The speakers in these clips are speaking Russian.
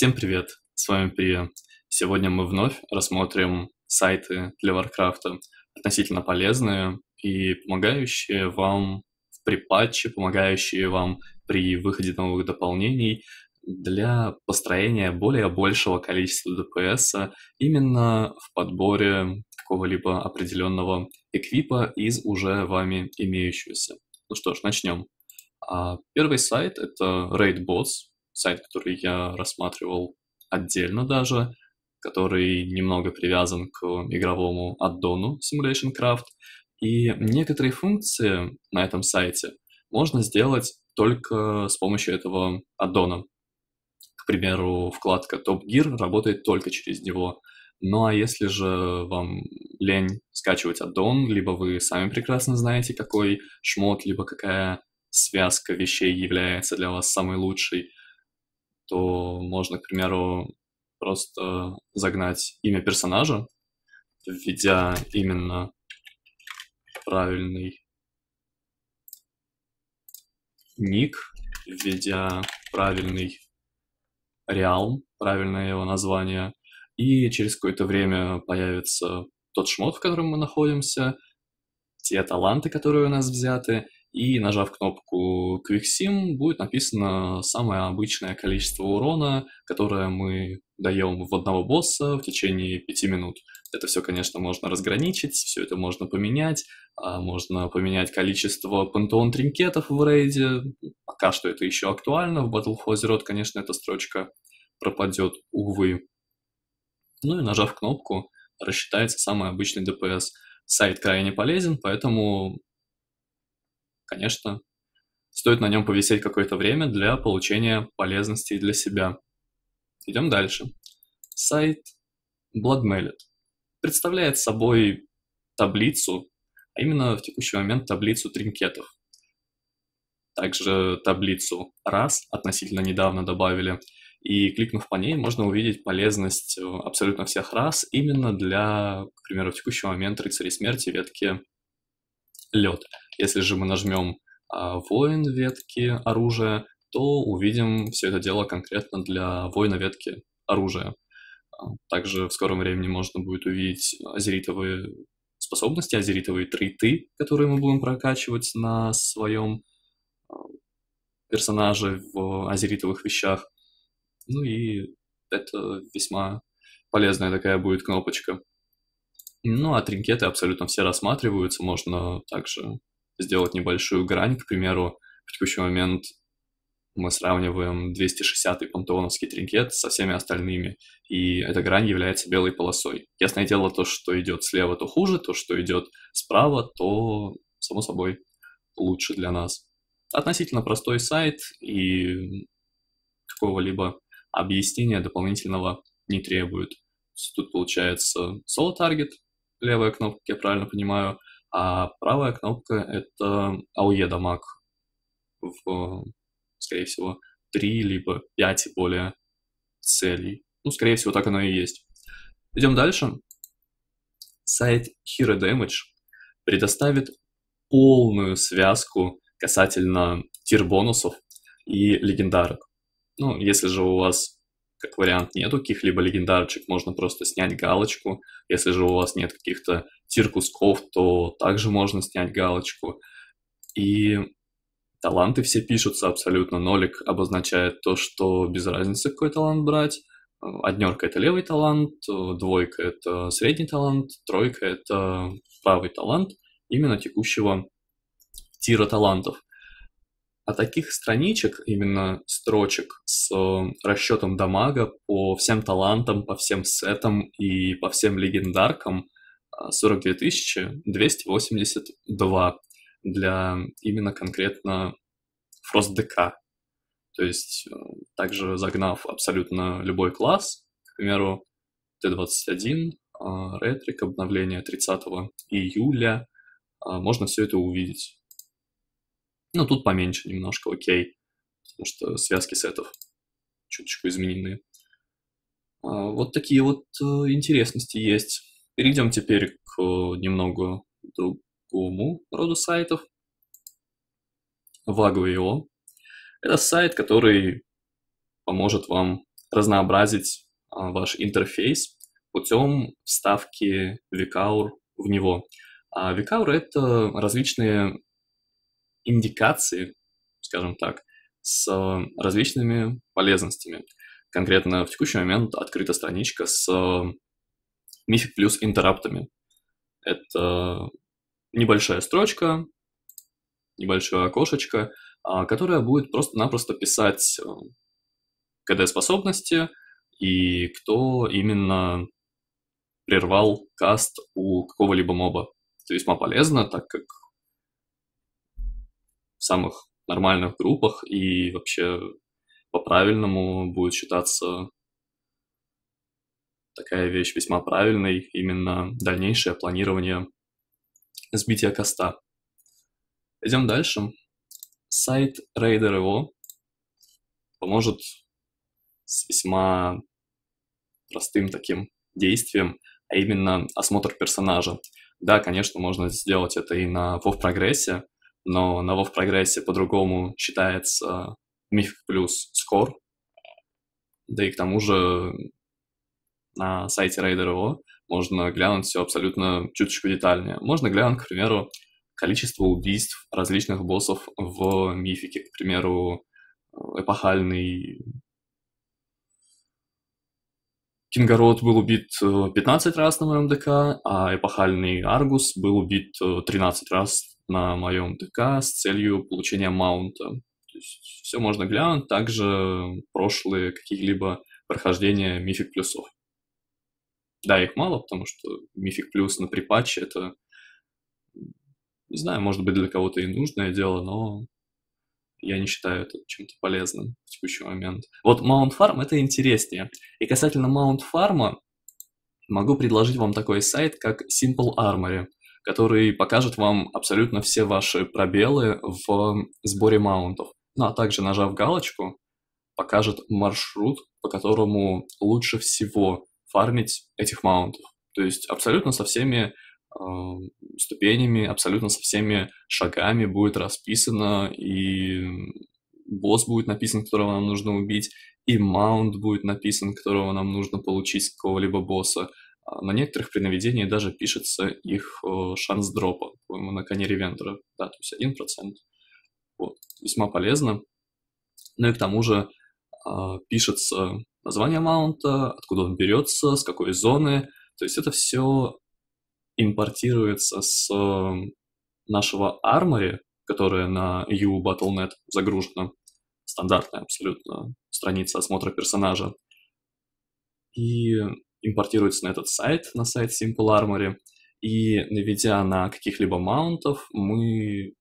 Всем привет, с вами Приа. Сегодня мы вновь рассмотрим сайты для Варкрафта, относительно полезные и помогающие вам в припатче, помогающие вам при выходе новых дополнений для построения более большего количества DPS именно в подборе какого-либо определенного эквипа из уже вами имеющегося. Ну что ж, начнем. Первый сайт — это Raid Boss. Сайт, который я рассматривал отдельно даже, который немного привязан к игровому аддону Simulation Craft. И некоторые функции на этом сайте можно сделать только с помощью этого аддона. К примеру, вкладка Top Gear работает только через него. Ну а если же вам лень скачивать аддон, либо вы сами прекрасно знаете, какой шмот, либо какая связка вещей является для вас самой лучшей, то можно, к примеру, просто загнать имя персонажа, введя именно правильный ник, введя правильный реалм, правильное его название, и через какое-то время появится тот шмот, в котором мы находимся, те таланты, которые у нас взяты, и, нажав кнопку Quick Sim, будет написано самое обычное количество урона, которое мы даем в одного босса в течение 5 минут. Это все, конечно, можно разграничить, все это можно поменять. Можно поменять количество пантеон тринкетов в рейде. Пока что это еще актуально. В Battle of Azeroth, конечно, эта строчка пропадет, увы. Ну и, нажав кнопку, рассчитается самый обычный ДПС. Сайт крайне полезен, поэтому... Конечно, стоит на нем повисеть какое-то время для получения полезностей для себя. Идем дальше. Сайт Bloodmallet представляет собой таблицу, а именно в текущий момент таблицу тринкетов. Также таблицу рас относительно недавно добавили. И кликнув по ней, можно увидеть полезность абсолютно всех рас именно для, к примеру, в текущий момент рыцарей смерти ветки лед. Если же мы нажмем воин ветки оружия, то увидим все это дело конкретно для воина ветки оружия. Также в скором времени можно будет увидеть азеритовые способности, азеритовые трейты, которые мы будем прокачивать на своем персонаже в азеритовых вещах. Ну и это весьма полезная такая будет кнопочка. Ну, а тринкеты абсолютно все рассматриваются, можно также сделать небольшую грань. К примеру, в текущий момент мы сравниваем 260-й пантеоновский тринкет со всеми остальными, и эта грань является белой полосой. Ясное дело, то, что идет слева, то хуже, то, что идет справа, то, само собой, лучше для нас. Относительно простой сайт, и какого-либо объяснения дополнительного не требует. Тут получается соло-таргет, левая кнопка, я правильно понимаю, а правая кнопка — это АОЕ дамаг в, скорее всего, 3 либо 5 и более целей. Ну, скорее всего, так оно и есть. Идем дальше. Сайт Hero Damage предоставит полную связку касательно тир-бонусов и легендарок. Ну, если же у вас... Как вариант, нету каких-либо легендарочек, можно просто снять галочку. Если же у вас нет каких-то тир-кусков, то также можно снять галочку. И таланты все пишутся абсолютно. Нолик обозначает то, что без разницы, какой талант брать. Однерка — это левый талант, двойка — это средний талант, тройка — это правый талант именно текущего тира талантов. А таких страничек, именно строчек с расчетом дамага по всем талантам, по всем сетам и по всем легендаркам 42 282 для именно конкретно FrostDK. То есть также загнав абсолютно любой класс, к примеру, Т21, ретрик, обновление 30 июля, можно все это увидеть. Ну, тут поменьше немножко, окей, потому что связки сетов чуточку изменены. Вот такие вот интересности есть. Перейдем теперь к немного другому роду сайтов. Wago.io. Это сайт, который поможет вам разнообразить ваш интерфейс путем вставки Vicaur в него. Vicaur — это различные индикации, скажем так, с различными полезностями. Конкретно в текущий момент открыта страничка с Mythic Plus интераптами. Это небольшая строчка, небольшое окошечко, которое будет просто-напросто писать КД-способности и кто именно прервал каст у какого-либо моба. Это весьма полезно, так как в самых нормальных группах и вообще по-правильному будет считаться такая вещь весьма правильной, именно дальнейшее планирование сбития каста. Идем дальше. Сайт Raider.io поможет с весьма простым таким действием, а именно осмотр персонажа. Да, конечно, можно сделать это и на WoW-прогрессе, но на WoW-прогрессе по-другому считается Mythic плюс Score. Да и к тому же на сайте Raider.io можно глянуть все абсолютно чуточку детальнее. Можно глянуть, к примеру, количество убийств различных боссов в мифике. К примеру, эпохальный Кингарот был убит 15 раз на моем ДК, а эпохальный Аргус был убит 13 раз на моем ДК с целью получения маунта. То есть все можно глянуть, также прошлые какие-либо прохождения мифик плюсов. Да, их мало, потому что мифик плюс на припатче — это, не знаю, может быть, для кого-то и нужное дело, но я не считаю это чем-то полезным в текущий момент. Вот Mount Farm — это интереснее. И касательно Mount Farm могу предложить вам такой сайт, как Simple Armory, который покажет вам абсолютно все ваши пробелы в сборе маунтов. Ну а также, нажав галочку, покажет маршрут, по которому лучше всего фармить этих маунтов. То есть абсолютно со всеми ступенями, абсолютно со всеми шагами будет расписано, и босс будет написан, которого нам нужно убить, и маунт будет написан, которого нам нужно получить с какого-либо босса. На некоторых при наведении даже пишется их шанс дропа, по-моему, на коне ревентера, да, то есть 1%. Вот, весьма полезно. Ну и к тому же пишется название маунта, откуда он берется, с какой зоны, то есть это все импортируется с нашего Armory, которая на EU Battle.net загружена, стандартная абсолютно страница осмотра персонажа, и импортируется на этот сайт, на сайт Simple Armory, и наведя на каких-либо маунтов, мы,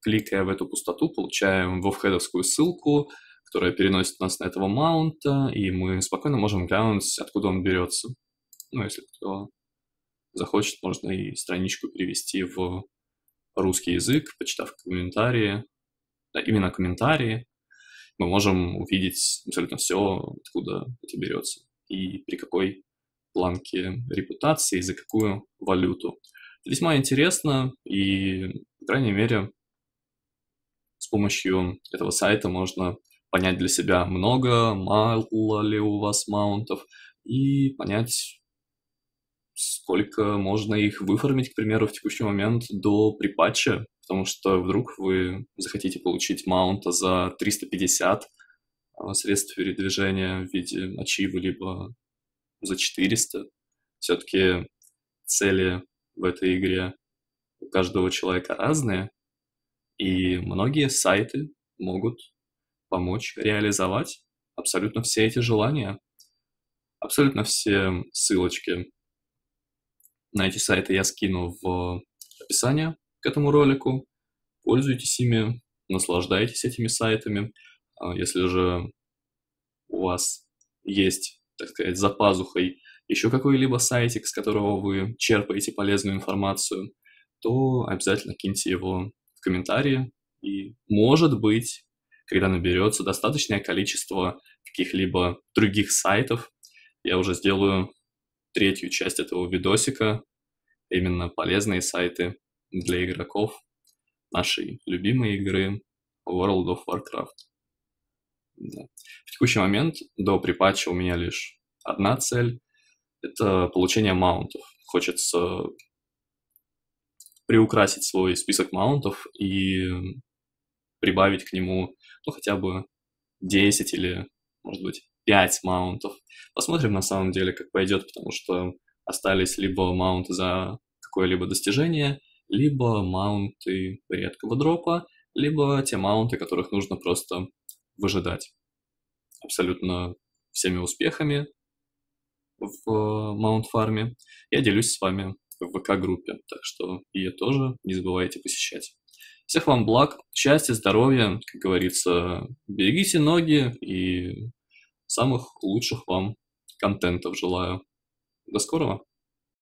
кликая в эту пустоту, получаем вовхедовскую ссылку, которая переносит нас на этого маунта, и мы спокойно можем глянуть, откуда он берется. Ну, если кто захочет, можно и страничку перевести в русский язык, почитав комментарии, да, именно комментарии, мы можем увидеть абсолютно все, откуда это берется, и при какой планке репутации, и за какую валюту. Это весьма интересно, и, по крайней мере, с помощью этого сайта можно понять для себя, много, мало ли у вас маунтов, и понять, сколько можно их выформить, к примеру, в текущий момент до припатча, потому что вдруг вы захотите получить маунта за 350 средств передвижения в виде ачива, либо за 400. Все-таки цели в этой игре у каждого человека разные, и многие сайты могут помочь реализовать абсолютно все эти желания, абсолютно все ссылочки на эти сайты я скину в описание к этому ролику. Пользуйтесь ими, наслаждайтесь этими сайтами. Если же у вас есть, так сказать, за пазухой еще какой-либо сайтик, с которого вы черпаете полезную информацию, то обязательно киньте его в комментарии. И, может быть, когда наберется достаточное количество каких-либо других сайтов, я уже сделаю третью часть этого видосика, именно полезные сайты для игроков нашей любимой игры World of Warcraft. Да. В текущий момент до припатча у меня лишь одна цель – это получение маунтов. Хочется приукрасить свой список маунтов и прибавить к нему ну, хотя бы 10 или, может быть, 5 маунтов. Посмотрим на самом деле, как пойдет, потому что остались либо маунты за какое-либо достижение, либо маунты редкого дропа, либо те маунты, которых нужно просто выжидать. Абсолютно всеми успехами в маунт-фарме я делюсь с вами в ВК-группе, так что ее тоже не забывайте посещать. Всех вам благ, счастья, здоровья, как говорится, берегите ноги и самых лучших вам контентов желаю. До скорого!